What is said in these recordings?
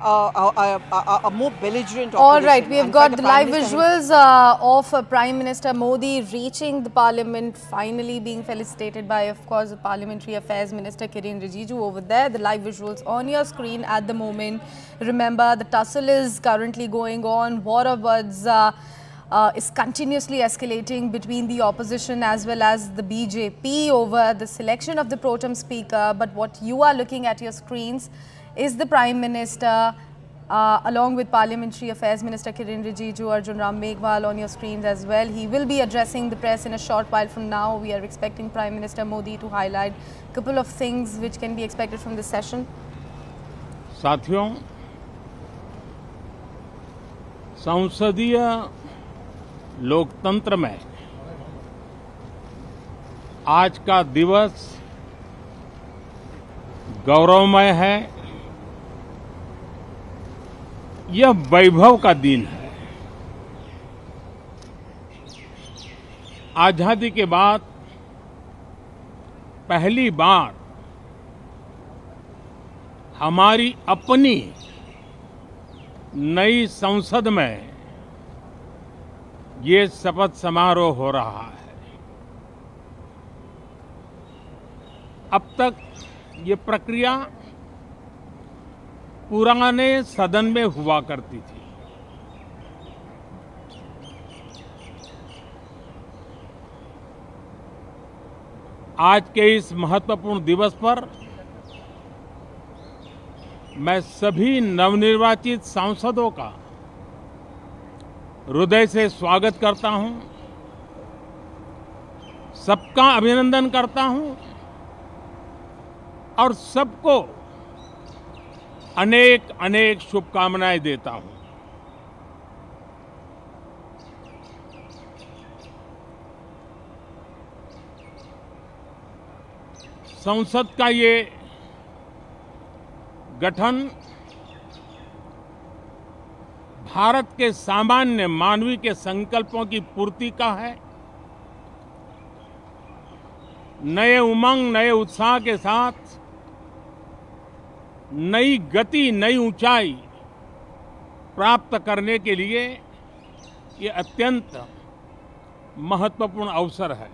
a more belligerent opposition. All right, we have got the live visuals of Prime Minister Modi reaching the Parliament, finally being felicitated by, of course, the Parliamentary Affairs Minister Kiren Rijiju over there. The live visuals on your screen at the moment. Remember, the tussle is currently going on. War of words is continuously escalating between the opposition as well as the BJP over the selection of the pro tem speaker. But what you are looking at your screens is the Prime Minister along with Parliamentary Affairs Minister Kiren Rijiju, Arjun Ram Meghwal on your screens as well. He will be addressing the press in a short while from now. We are expecting Prime Minister Modi to highlight a couple of things which can be expected from this session. साथियों, संसदीय लोकतंत्र में आज का दिवस गौरवमय है। यह वैभव का दिन है। आजादी के बाद पहली बार हमारी अपनी नई संसद में ये शपथ समारोह हो रहा है। अब तक ये प्रक्रिया पुराने सदन में हुआ करती थी। आज के इस महत्वपूर्ण दिवस पर मैं सभी नवनिर्वाचित सांसदों का हृदय से स्वागत करता हूं, सबका अभिनंदन करता हूं और सबको अनेक अनेक शुभकामनाएं देता हूं। संसद का ये गठन भारत के सामान्य मानवी के संकल्पों की पूर्ति का है। नए उमंग, नए उत्साह के साथ नई गति, नई ऊंचाई प्राप्त करने के लिए ये अत्यंत महत्वपूर्ण अवसर है।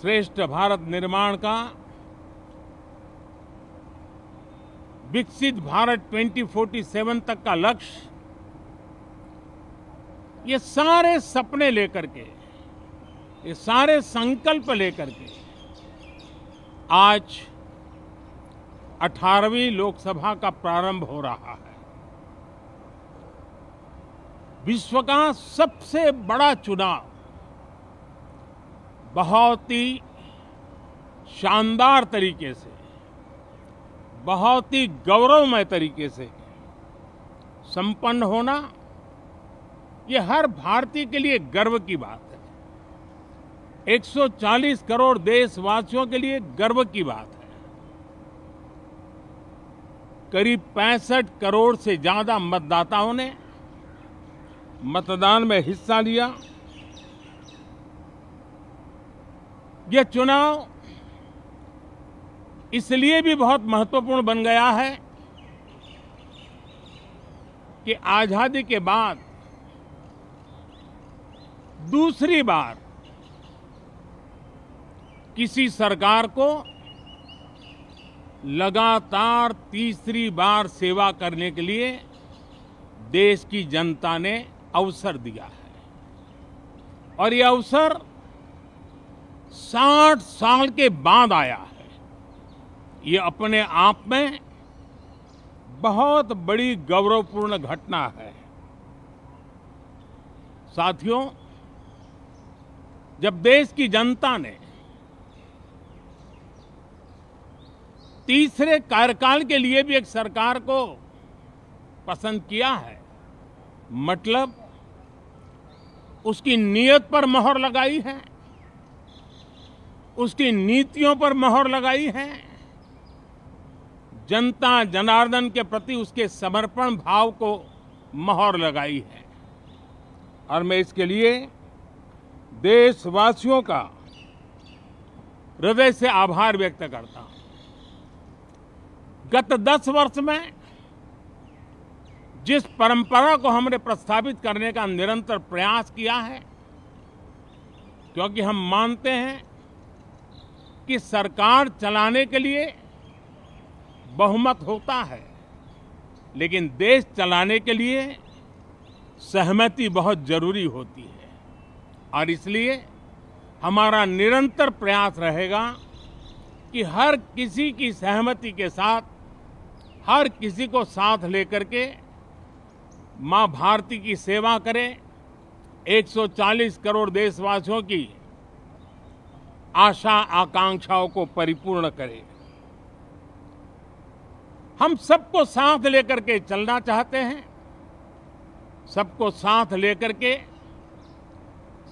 श्रेष्ठ भारत निर्माण का विकसित भारत 2047 तक का लक्ष्य, ये सारे सपने लेकर के, ये सारे संकल्प लेकर के आज 18वीं लोकसभा का प्रारंभ हो रहा है। विश्व का सबसे बड़ा चुनाव बहुत ही शानदार तरीके से, बहुत ही गौरवमय तरीके से संपन्न होना, ये हर भारतीय के लिए गर्व की बात है। 140 करोड़ देशवासियों के लिए गर्व की बात है। करीब 65 करोड़ से ज़्यादा मतदाताओं ने मतदान में हिस्सा लिया। यह चुनाव इसलिए भी बहुत महत्वपूर्ण बन गया है कि आज़ादी के बाद दूसरी बार किसी सरकार को लगातार तीसरी बार सेवा करने के लिए देश की जनता ने अवसर दिया है। और ये अवसर 60 साल के बाद आया है। ये अपने आप में बहुत बड़ी गौरवपूर्ण घटना है। साथियों, जब देश की जनता ने तीसरे कार्यकाल के लिए भी एक सरकार को पसंद किया है, मतलब उसकी नीयत पर मोहर लगाई है, उसकी नीतियों पर मोहर लगाई है, जनता जनार्दन के प्रति उसके समर्पण भाव को मोहर लगाई है। और मैं इसके लिए देशवासियों का हृदय से आभार व्यक्त करता हूं। गत 10 वर्ष में जिस परंपरा को हमने प्रस्तावित करने का निरंतर प्रयास किया है, क्योंकि हम मानते हैं कि सरकार चलाने के लिए बहुमत होता है, लेकिन देश चलाने के लिए सहमति बहुत जरूरी होती है। और इसलिए हमारा निरंतर प्रयास रहेगा कि हर किसी की सहमति के साथ, हर किसी को साथ लेकर के माँ भारती की सेवा करें, 140 करोड़ देशवासियों की आशा आकांक्षाओं को परिपूर्ण करें। हम सबको साथ लेकर के चलना चाहते हैं, सबको साथ लेकर के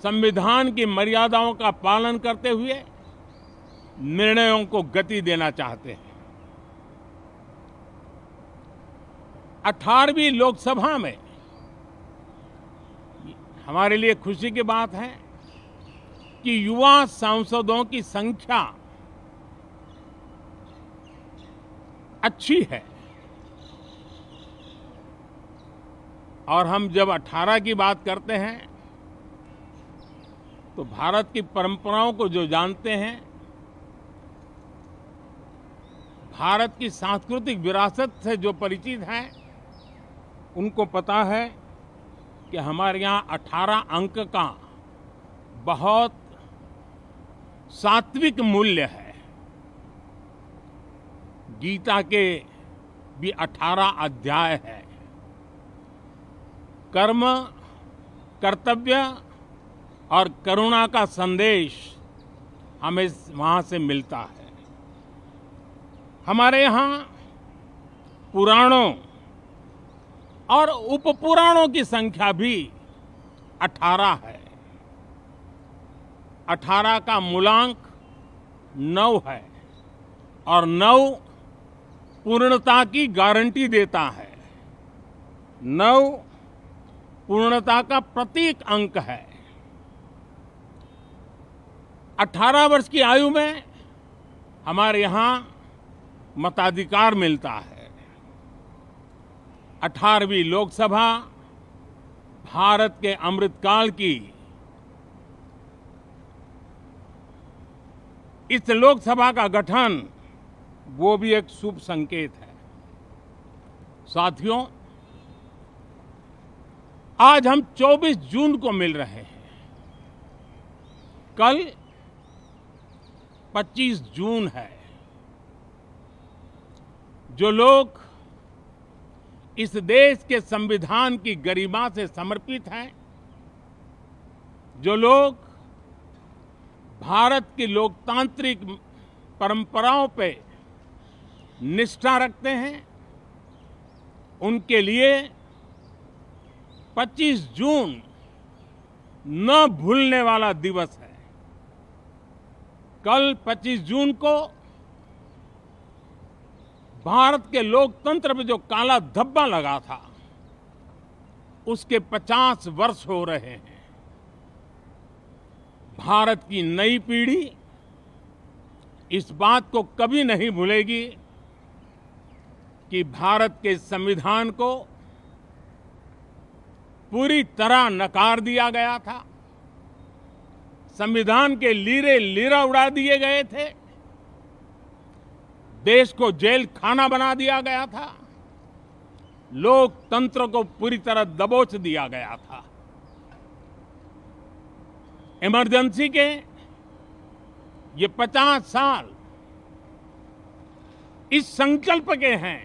संविधान की मर्यादाओं का पालन करते हुए निर्णयों को गति देना चाहते हैं। 18वीं लोकसभा में हमारे लिए खुशी की बात है कि युवा सांसदों की संख्या अच्छी है। और हम जब 18 की बात करते हैं तो भारत की परंपराओं को जो जानते हैं, भारत की सांस्कृतिक विरासत से जो परिचित हैं, उनको पता है कि हमारे यहाँ 18 अंक का बहुत सात्विक मूल्य है। गीता के भी 18 अध्याय हैं। कर्म, कर्तव्य और करुणा का संदेश हमें वहाँ से मिलता है। हमारे यहाँ पुराणों और उपपुराणों की संख्या भी 18 है। 18 का मूलांक 9 है और 9 पूर्णता की गारंटी देता है। 9 पूर्णता का प्रतीक अंक है। 18 वर्ष की आयु में हमारे यहाँ मताधिकार मिलता है। 18वीं लोकसभा भारत के अमृतकाल की इस लोकसभा का गठन वो भी एक शुभ संकेत है। साथियों, आज हम 24 जून को मिल रहे हैं। कल 25 जून है। जो लोग इस देश के संविधान की गरिमा से समर्पित हैं, जो लोग भारत की लोकतांत्रिक परंपराओं पे निष्ठा रखते हैं, उनके लिए 25 जून न भूलने वाला दिवस है। कल 25 जून को भारत के लोकतंत्र में जो काला धब्बा लगा था, उसके 50 वर्ष हो रहे हैं। भारत की नई पीढ़ी इस बात को कभी नहीं भूलेगी कि भारत के संविधान को पूरी तरह नकार दिया गया था, संविधान के लीरे लीरा उड़ा दिए गए थे, देश को जेल खाना बना दिया गया था, लोकतंत्र को पूरी तरह दबोच दिया गया था। इमरजेंसी के ये 50 साल इस संकल्प के हैं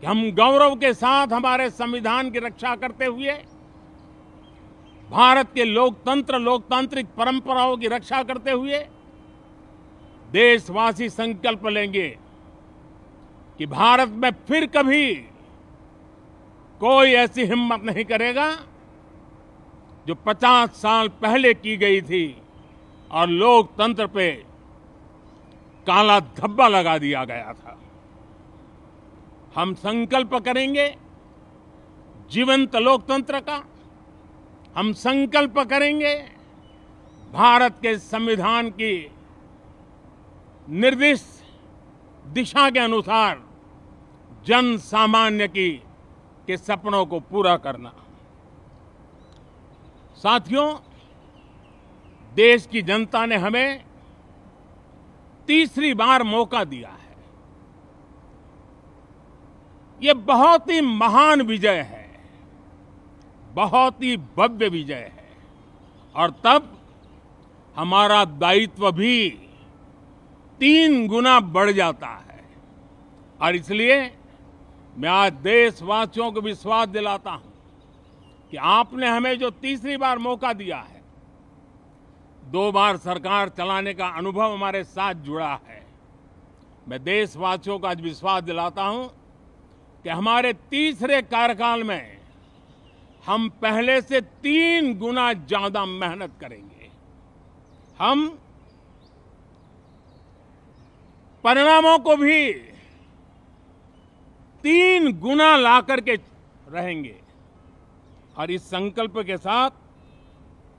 कि हम गौरव के साथ हमारे संविधान की रक्षा करते हुए, भारत के लोकतंत्र, लोकतांत्रिक परंपराओं की रक्षा करते हुए देशवासी संकल्प लेंगे कि भारत में फिर कभी कोई ऐसी हिम्मत नहीं करेगा जो 50 साल पहले की गई थी और लोकतंत्र पे काला धब्बा लगा दिया गया था। हम संकल्प करेंगे जीवंत लोकतंत्र का, हम संकल्प करेंगे भारत के संविधान की निर्दिष्ट दिशा के अनुसार जन सामान्य के सपनों को पूरा करना। साथियों, देश की जनता ने हमें तीसरी बार मौका दिया है। ये बहुत ही महान विजय है, बहुत ही भव्य विजय है, और तब हमारा दायित्व भी 3 गुना बढ़ जाता है। और इसलिए मैं आज देशवासियों को विश्वास दिलाता हूं कि आपने हमें जो तीसरी बार मौका दिया है, 2 बार सरकार चलाने का अनुभव हमारे साथ जुड़ा है, मैं देशवासियों को आज विश्वास दिलाता हूं कि हमारे तीसरे कार्यकाल में हम पहले से 3 गुना ज्यादा मेहनत करेंगे। हम परिणामों को भी 3 गुना ला करके रहेंगे। और इस संकल्प के साथ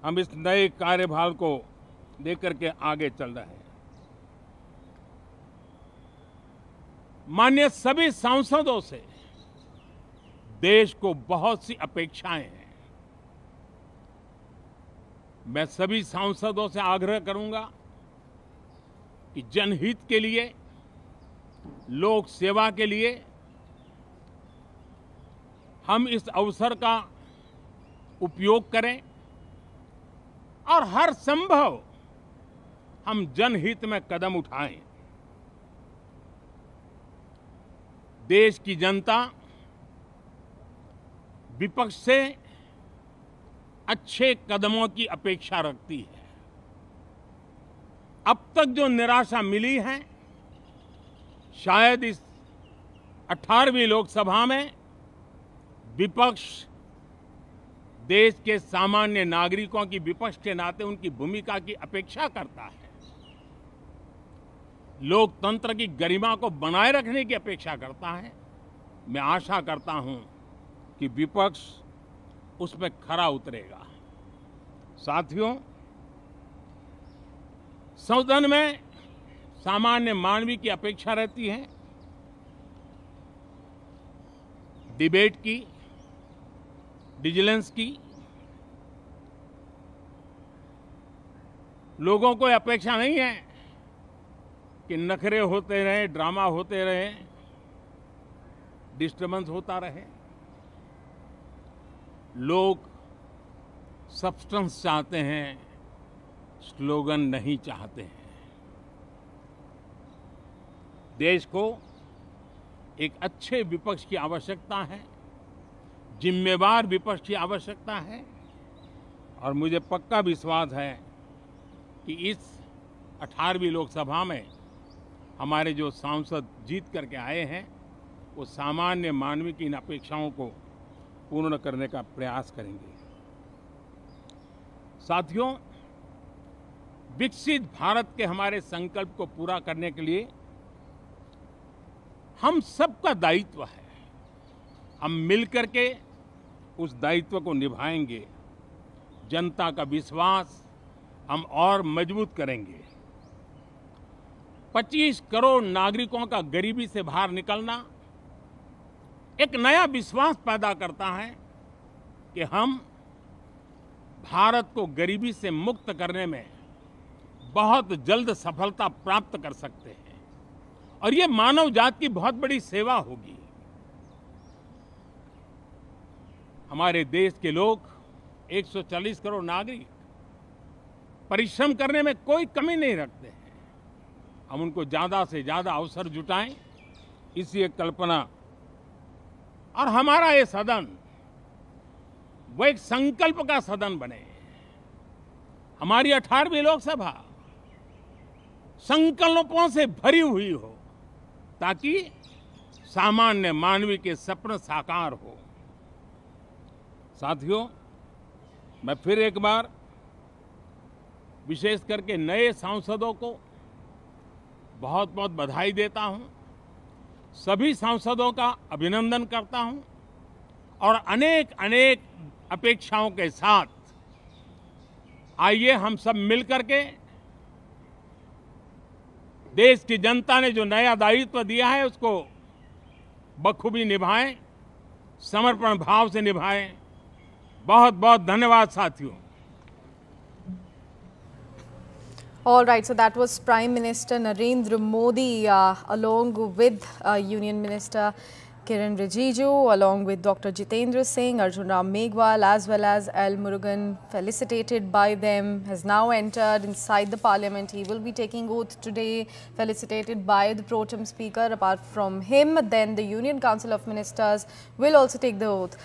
हम इस नए कार्यभार को लेकर के आगे चल रहे हैं। माननीय सभी सांसदों से देश को बहुत सी अपेक्षाएं हैं। मैं सभी सांसदों से आग्रह करूंगा कि जनहित के लिए, लोक सेवा के लिए हम इस अवसर का उपयोग करें और हर संभव हम जनहित में कदम उठाएं। देश की जनता विपक्ष से अच्छे कदमों की अपेक्षा रखती है। अब तक जो निराशा मिली है, शायद इस 18वीं लोकसभा में विपक्ष देश के सामान्य नागरिकों की विपक्ष के नाते उनकी भूमिका की अपेक्षा करता है, लोकतंत्र की गरिमा को बनाए रखने की अपेक्षा करता है। मैं आशा करता हूं कि विपक्ष उसमें खरा उतरेगा। साथियों, सदन में सामान्य मानवीय की अपेक्षा रहती है डिबेट की, विजिलेंस की। लोगों को अपेक्षा नहीं है कि नखरे होते रहे, ड्रामा होते रहे, डिस्टर्बेंस होता रहे। लोग सब्सटेंस चाहते हैं, स्लोगन नहीं चाहते हैं। देश को एक अच्छे विपक्ष की आवश्यकता है, जिम्मेवार विपक्ष की आवश्यकता है, और मुझे पक्का विश्वास है कि इस 18वीं लोकसभा में हमारे जो सांसद जीत करके आए हैं, वो सामान्य मानवीय की इन अपेक्षाओं को पूर्ण करने का प्रयास करेंगे। साथियों, विकसित भारत के हमारे संकल्प को पूरा करने के लिए हम सबका दायित्व है। हम मिलकर के उस दायित्व को निभाएंगे। जनता का विश्वास हम और मजबूत करेंगे। 25 करोड़ नागरिकों का गरीबी से बाहर निकलना एक नया विश्वास पैदा करता है कि हम भारत को गरीबी से मुक्त करने में बहुत जल्द सफलता प्राप्त कर सकते हैं, और ये मानव जाति की बहुत बड़ी सेवा होगी। हमारे देश के लोग 140 करोड़ नागरिक परिश्रम करने में कोई कमी नहीं रखते हैं। हम उनको ज़्यादा से ज़्यादा अवसर जुटाएं, इसी एक कल्पना। और हमारा ये सदन वो एक संकल्प का सदन बने। हमारी 18वीं लोकसभा संकल्पों से भरी हुई हो, ताकि सामान्य मानवीय के सपने साकार हो। साथियों, मैं फिर एक बार विशेष करके नए सांसदों को बहुत बहुत बधाई देता हूं, सभी सांसदों का अभिनंदन करता हूं, और अनेक अनेक अपेक्षाओं के साथ आइए हम सब मिलकर के देश की जनता ने जो नया दायित्व दिया है उसको बखूबी निभाएं, समर्पण भाव से निभाएं। बहुत बहुत धन्यवाद साथियों। All right, so that was Prime Minister Narendra Modi along with Union Minister Kiren Rijiju, along with Dr. Jitendra Singh, Arjun Ram Meghwal, as well as Al Murugan, felicitated by them, has now entered inside the Parliament. He will be taking oath today, felicitated by the Pro Tem Speaker. Apart from him, then the Union Council of Ministers will also take the oath.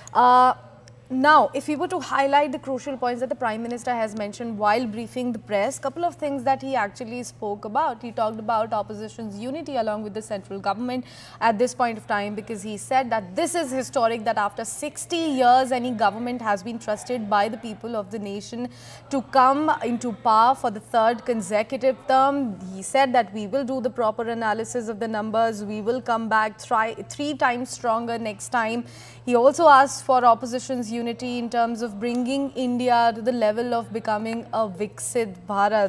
Now, if we were to highlight the crucial points that the Prime Minister has mentioned while briefing the press, couple of things that he actually spoke about. He talked about opposition's unity along with the central government at this point of time, because he said that this is historic, that after 60 years any government has been trusted by the people of the nation to come into power for the third consecutive term. He said that we will do the proper analysis of the numbers, we will come back three times stronger next time. He also asked for opposition's unity in terms of bringing India to the level of becoming a Viksit Bharat.